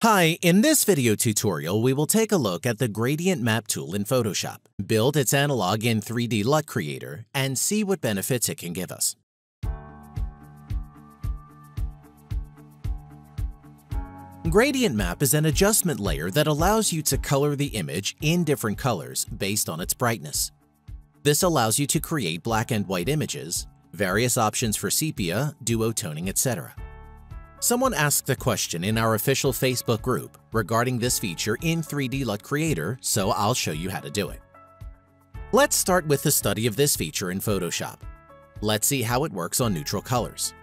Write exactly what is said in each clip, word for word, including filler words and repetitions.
Hi, in this video tutorial, we will take a look at the Gradient Map tool in Photoshop, build its analog in three D LUT Creator, and see what benefits it can give us. Gradient Map is an adjustment layer that allows you to color the image in different colors based on its brightness. This allows you to create black and white images, various options for sepia, duotoning, et cetera. Someone asked a question in our official Facebook group regarding this feature in three D LUT Creator, so I'll show you how to do it. Let's start with the study of this feature in Photoshop. Let's see how it works on neutral colors.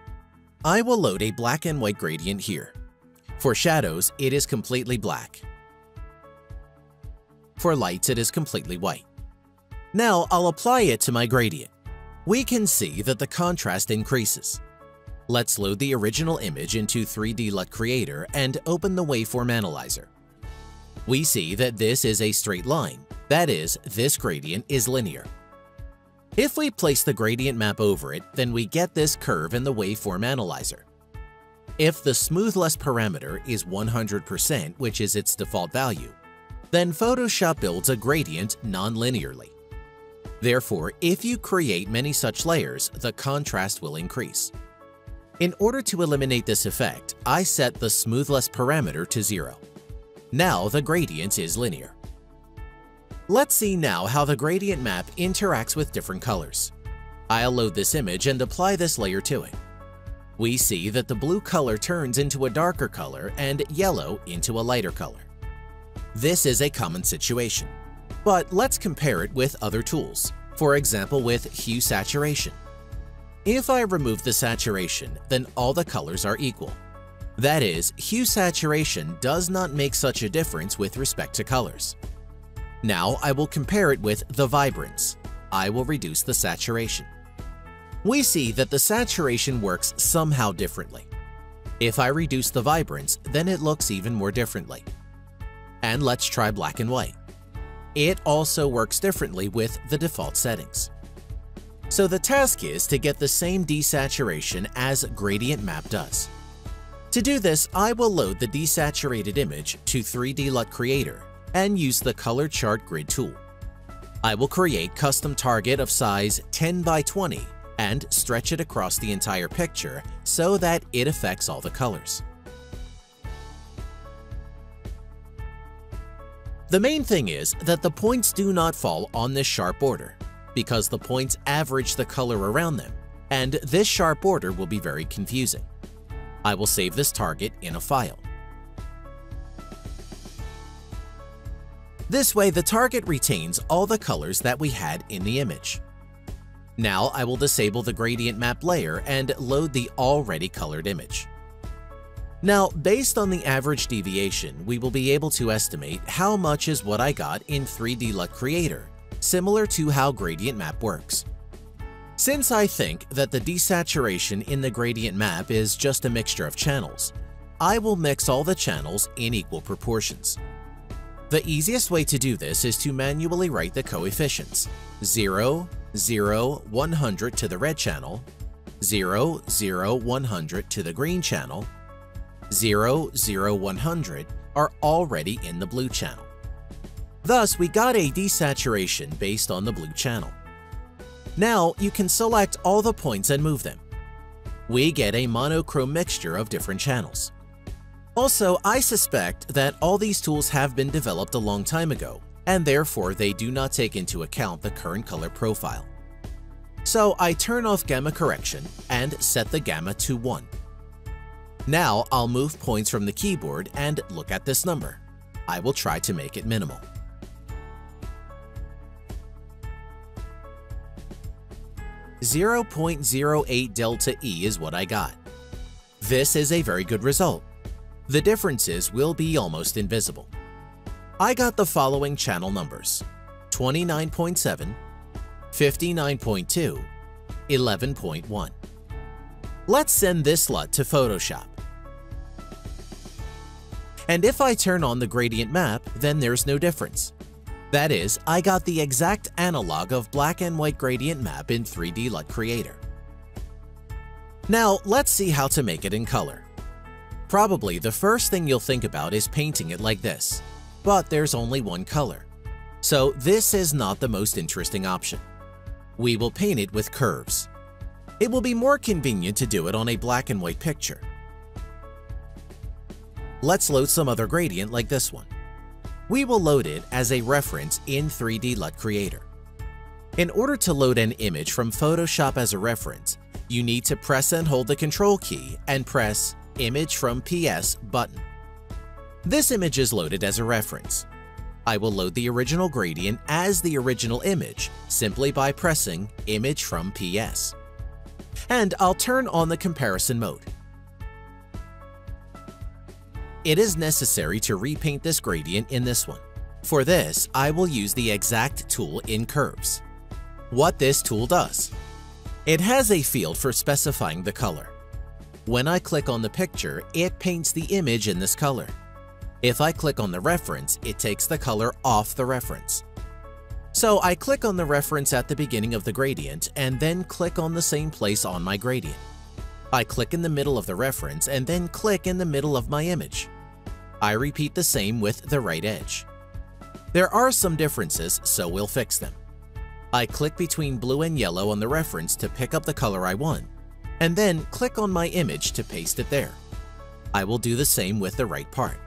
I will load a black and white gradient here. For shadows, it is completely black. For lights, it is completely white. Now I'll apply it to my gradient. We can see that the contrast increases. Let's load the original image into three D LUT Creator and open the Waveform Analyzer. We see that this is a straight line, that is, this gradient is linear. If we place the gradient map over it, then we get this curve in the Waveform Analyzer. If the smoothness parameter is one hundred percent, which is its default value, then Photoshop builds a gradient non-linearly. Therefore, if you create many such layers, the contrast will increase. In order to eliminate this effect, I set the smoothness parameter to zero. Now the gradient is linear. Let's see now how the gradient map interacts with different colors. I'll load this image and apply this layer to it. We see that the blue color turns into a darker color and yellow into a lighter color. This is a common situation, but let's compare it with other tools, for example with hue saturation. If I remove the saturation, then all the colors are equal. That is, hue saturation does not make such a difference with respect to colors. Now I will compare it with the vibrance. I will reduce the saturation. We see that the saturation works somehow differently. If I reduce the vibrance, then it looks even more differently. And let's try black and white. It also works differently with the default settings. So the task is to get the same desaturation as Gradient Map does. To do this, I will load the desaturated image to three D LUT Creator and use the Color Chart Grid tool. I will create custom target of size ten by twenty and stretch it across the entire picture so that it affects all the colors. The main thing is that the points do not fall on this sharp border, because the points average the color around them, and this sharp border will be very confusing. I will save this target in a file. This way, the target retains all the colors that we had in the image. Now I will disable the gradient map layer and load the already colored image. Now, based on the average deviation, we will be able to estimate how much is what I got in three D LUT Creator, similar to how Gradient Map works. Since I think that the desaturation in the Gradient Map is just a mixture of channels, I will mix all the channels in equal proportions. The easiest way to do this is to manually write the coefficients zero, zero, one hundred to the red channel, zero, zero, one hundred to the green channel, zero, zero, one hundred are already in the blue channel. Thus, we got a desaturation based on the blue channel. Now, you can select all the points and move them. We get a monochrome mixture of different channels. Also, I suspect that all these tools have been developed a long time ago, and therefore they do not take into account the current color profile. So I turn off gamma correction and set the gamma to one. Now I'll move points from the keyboard and look at this number. I will try to make it minimal. zero point zero eight delta E is what I got. This is a very good result. The differences will be almost invisible. I got the following channel numbers: twenty-nine point seven, fifty-nine point two, eleven point one. Let's send this LUT to Photoshop. And if I turn on the gradient map, then there's no difference. That is, I got the exact analog of black and white gradient map in three D LUT Creator. Now, let's see how to make it in color. Probably the first thing you'll think about is painting it like this, but there's only one color. So this is not the most interesting option. We will paint it with curves. It will be more convenient to do it on a black and white picture. Let's load some other gradient like this one. We will load it as a reference in three D LUT Creator. In order to load an image from Photoshop as a reference, you need to press and hold the Control key and press Image from P S button. This image is loaded as a reference. I will load the original gradient as the original image simply by pressing Image from P S. And I'll turn on the comparison mode. It is necessary to repaint this gradient in this one. For this, I will use the exact tool in Curves. What this tool does: it has a field for specifying the color. When I click on the picture, it paints the image in this color. If I click on the reference, it takes the color off the reference. So I click on the reference at the beginning of the gradient and then click on the same place on my gradient. I click in the middle of the reference and then click in the middle of my image. I repeat the same with the right edge. There are some differences, so we'll fix them. I click between blue and yellow on the reference to pick up the color I want, and then click on my image to paste it there. I will do the same with the right part.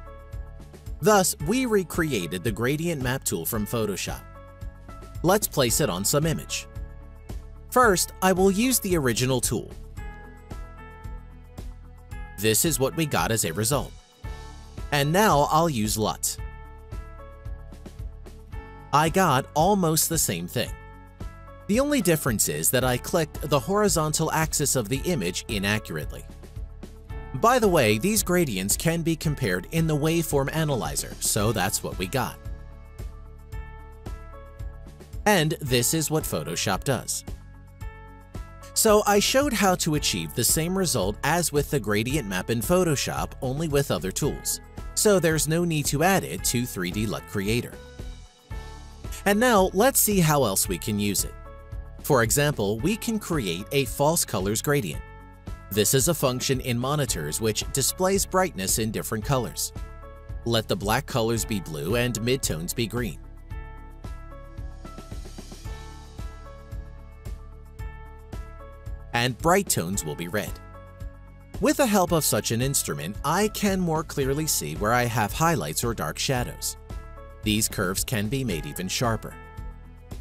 Thus, we recreated the Gradient Map tool from Photoshop. Let's place it on some image. First, I will use the original tool. This is what we got as a result. And now I'll use LUT. I got almost the same thing. The only difference is that I clicked the horizontal axis of the image inaccurately. By the way, these gradients can be compared in the Waveform Analyzer, so that's what we got. And this is what Photoshop does. So I showed how to achieve the same result as with the gradient map in Photoshop, only with other tools, so there's no need to add it to three D LUT Creator. And now let's see how else we can use it. For example, we can create a false colors gradient. This is a function in monitors which displays brightness in different colors. Let the black colors be blue and midtones be green. And bright tones will be red. With the help of such an instrument, I can more clearly see where I have highlights or dark shadows. These curves can be made even sharper.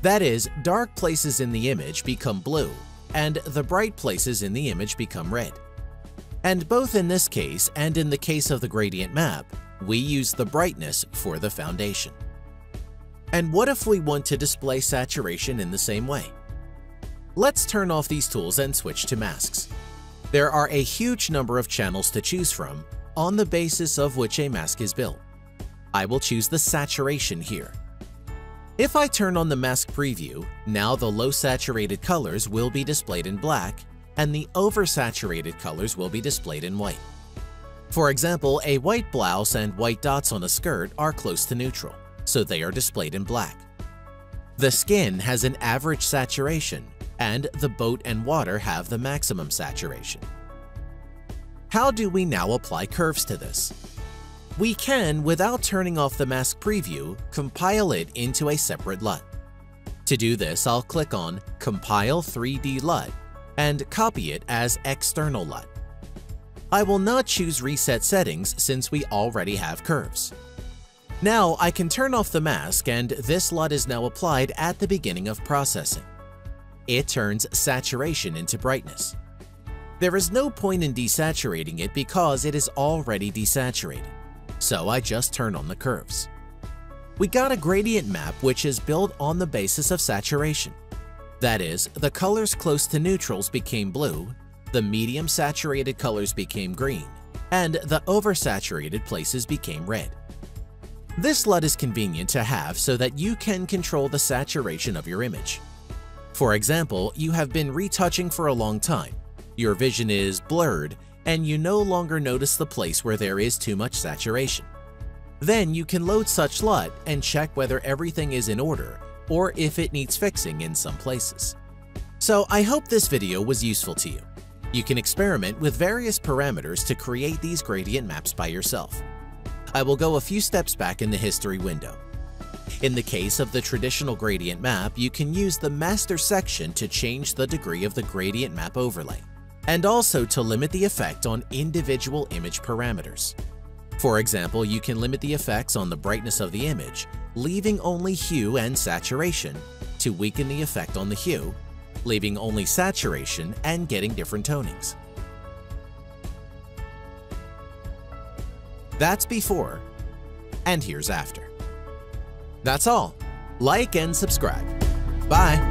That is, dark places in the image become blue, and the bright places in the image become red. And both in this case and in the case of the gradient map, we use the brightness for the foundation. And what if we want to display saturation in the same way? Let's turn off these tools and switch to masks. There are a huge number of channels to choose from, on the basis of which a mask is built. I will choose the saturation here. If I turn on the mask preview, now the low saturated colors will be displayed in black and the oversaturated colors will be displayed in white. For example, a white blouse and white dots on a skirt are close to neutral, so they are displayed in black. The skin has an average saturation and the boat and water have the maximum saturation. How do we now apply curves to this? We can, without turning off the mask preview, compile it into a separate LUT. To do this, I'll click on Compile three D LUT and copy it as External LUT. I will not choose Reset Settings since we already have curves. Now I can turn off the mask and this LUT is now applied at the beginning of processing. It turns saturation into brightness. There is no point in desaturating it because it is already desaturated. So I just turn on the curves. We got a gradient map which is built on the basis of saturation. That is, the colors close to neutrals became blue, the medium saturated colors became green, and the oversaturated places became red. This LUT is convenient to have so that you can control the saturation of your image. For example, you have been retouching for a long time, your vision is blurred, and you no longer notice the place where there is too much saturation. Then you can load such LUT and check whether everything is in order or if it needs fixing in some places. So I hope this video was useful to you. You can experiment with various parameters to create these gradient maps by yourself. I will go a few steps back in the history window. In the case of the traditional gradient map, you can use the master section to change the degree of the gradient map overlay, and also to limit the effect on individual image parameters. For example, you can limit the effects on the brightness of the image, leaving only hue and saturation, to weaken the effect on the hue, leaving only saturation and getting different tonings. That's before, and here's after. That's all. Like and subscribe. Bye.